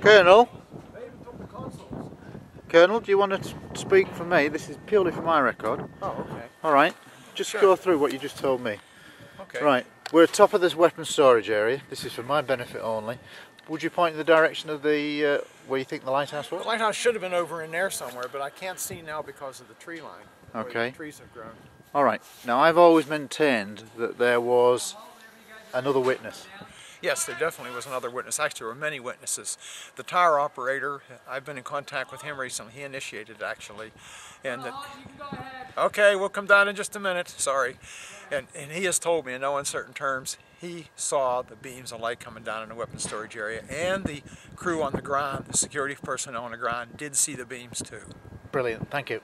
Colonel? Colonel, do you want to speak for me? This is purely for my record. Oh, okay. Alright, just sure. Go through what you just told me. Okay. Right, we're at top of this weapons storage area. This is for my benefit only. Would you point in the direction of the, where you think the lighthouse was? The lighthouse should have been over in there somewhere, but I can't see now because of the tree line. Okay. The trees have grown. Alright, now I've always maintained that there was another witness. Yes, there definitely was another witness. Actually, there were many witnesses. The tower operator, I've been in contact with him recently. He initiated, actually. And the, okay, we'll come down in just a minute. Sorry. And he has told me in no uncertain terms, he saw the beams of light coming down in the weapons storage area. And the crew on the ground, the security personnel on the ground, did see the beams too. Brilliant. Thank you.